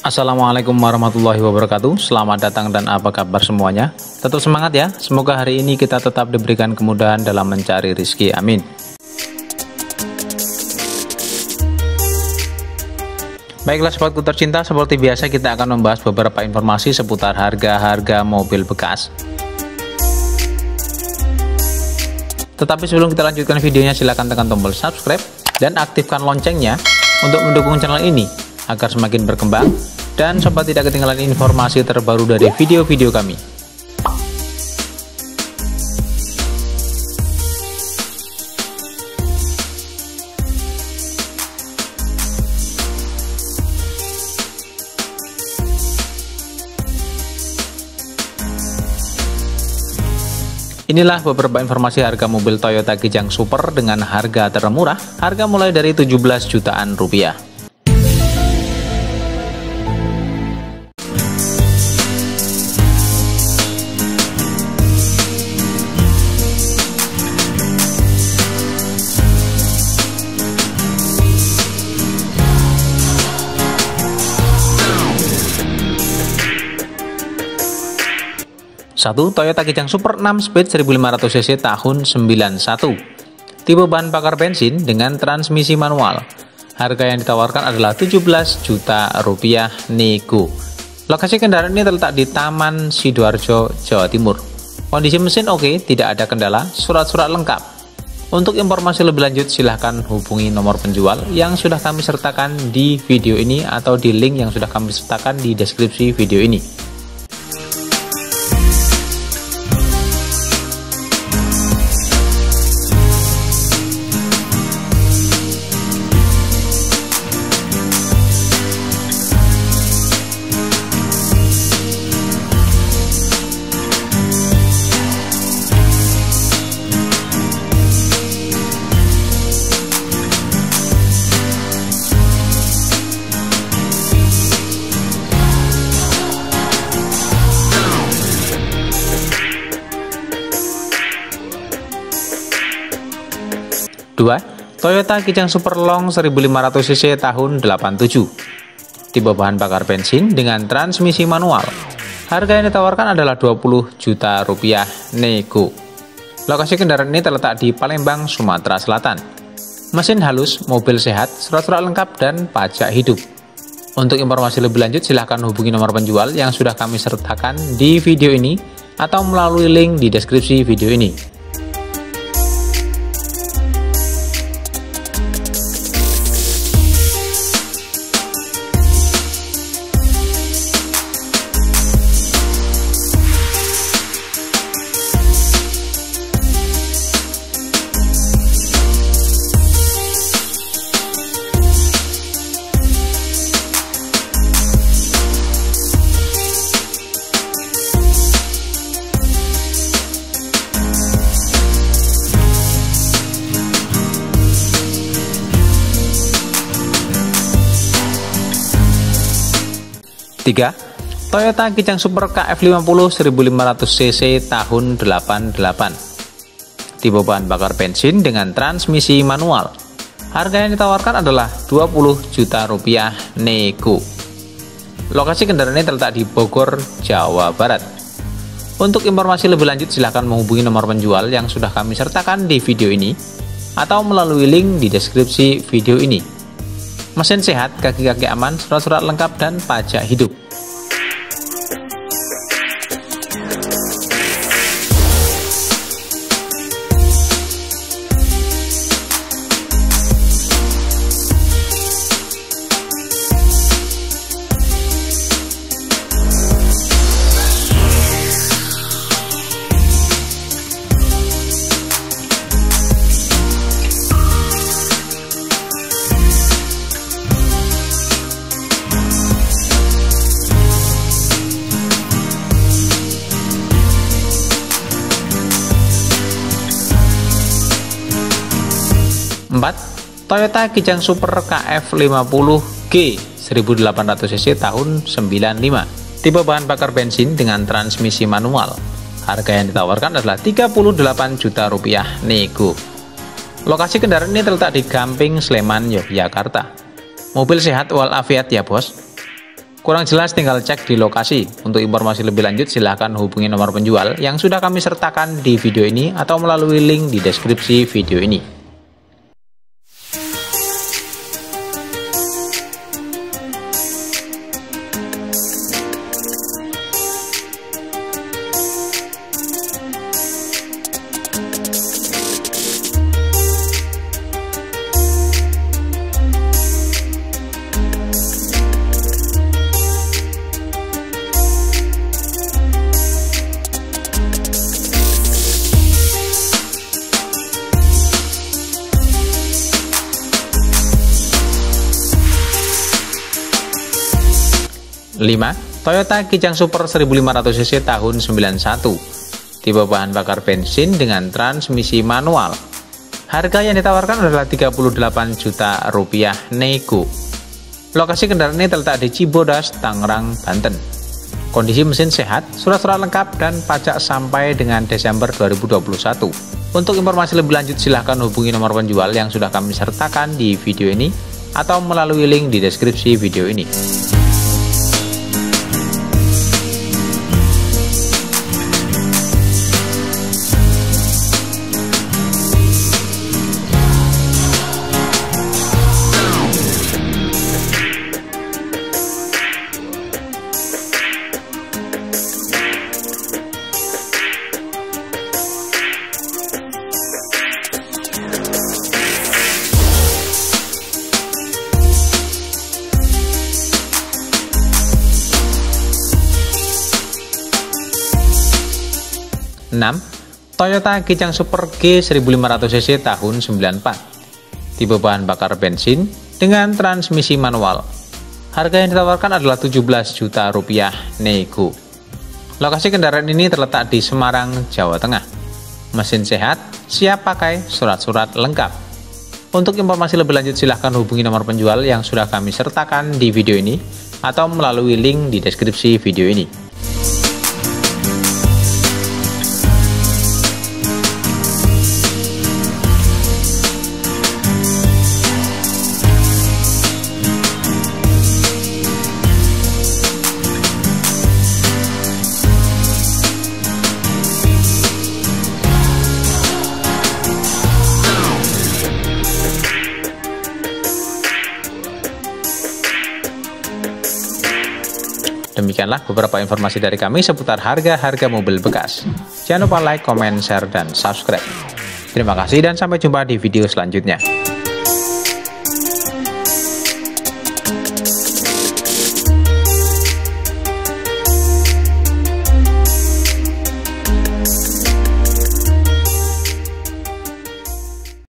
Assalamualaikum warahmatullahi wabarakatuh. Selamat datang dan apa kabar semuanya. Tetap semangat ya. Semoga hari ini kita tetap diberikan kemudahan dalam mencari rezeki. Amin. Baiklah sahabatku tercinta, seperti biasa kita akan membahas beberapa informasi seputar harga-harga mobil bekas. Tetapi sebelum kita lanjutkan videonya, silahkan tekan tombol subscribe dan aktifkan loncengnya untuk mendukung channel ini agar semakin berkembang dan sobat tidak ketinggalan informasi terbaru dari video-video kami. Inilah beberapa informasi harga mobil Toyota Kijang Super dengan harga termurah, harga mulai dari 17 jutaan rupiah. Satu, Toyota Kijang Super 6 Speed 1500cc tahun 91. Tipe bahan bakar bensin dengan transmisi manual. Harga yang ditawarkan adalah 17 juta rupiah nego. Lokasi kendaraan ini terletak di Taman Sidoarjo, Jawa Timur. Kondisi mesin oke, tidak ada kendala, surat-surat lengkap. Untuk informasi lebih lanjut silahkan hubungi nomor penjual yang sudah kami sertakan di video ini atau di link yang sudah kami sertakan di deskripsi video ini. Dua, Toyota Kijang Super Long 1500cc tahun 87. Tipe bahan bakar bensin dengan transmisi manual. Harga yang ditawarkan adalah 20 juta rupiah nego. Lokasi kendaraan ini terletak di Palembang, Sumatera Selatan. Mesin halus, mobil sehat, surat-surat lengkap dan pajak hidup. Untuk informasi lebih lanjut silahkan hubungi nomor penjual yang sudah kami sertakan di video ini atau melalui link di deskripsi video ini. 3. Toyota Kijang Super KF50 1500cc tahun 88. Tipe bahan bakar bensin dengan transmisi manual. Harga yang ditawarkan adalah 20 juta rupiah nego. Lokasi kendaraan ini terletak di Bogor, Jawa Barat. Untuk informasi lebih lanjut silahkan menghubungi nomor penjual yang sudah kami sertakan di video ini atau melalui link di deskripsi video ini. Mesin sehat, kaki-kaki aman, surat-surat lengkap dan pajak hidup. 4. Toyota Kijang Super KF50G 1800cc tahun 95. Tipe bahan bakar bensin dengan transmisi manual. Harga yang ditawarkan adalah 38 juta rupiah nego. Lokasi kendaraan ini terletak di Gamping, Sleman, Yogyakarta. Mobil sehat walafiat ya bos. Kurang jelas tinggal cek di lokasi. Untuk informasi lebih lanjut silahkan hubungi nomor penjual yang sudah kami sertakan di video ini atau melalui link di deskripsi video ini. Kelima, Toyota Kijang Super 1500cc tahun 91. Tipe bahan bakar bensin dengan transmisi manual. Harga yang ditawarkan adalah 38 juta rupiah nego. Lokasi kendaraan ini terletak di Cibodas, Tangerang, Banten. Kondisi mesin sehat, surat-surat lengkap dan pajak sampai dengan Desember 2021. Untuk informasi lebih lanjut silahkan hubungi nomor penjual yang sudah kami sertakan di video ini atau melalui link di deskripsi video ini. Toyota Kijang Super G 1500cc tahun 94. Tipe bahan bakar bensin dengan transmisi manual. Harga yang ditawarkan adalah 17 juta rupiah nego. Lokasi kendaraan ini terletak di Semarang, Jawa Tengah. Mesin sehat, siap pakai, surat-surat lengkap. Untuk informasi lebih lanjut silahkan hubungi nomor penjual yang sudah kami sertakan di video ini atau melalui link di deskripsi video ini. Demikianlah beberapa informasi dari kami seputar harga-harga mobil bekas. Jangan lupa like, comment, share, dan subscribe. Terima kasih dan sampai jumpa di video selanjutnya.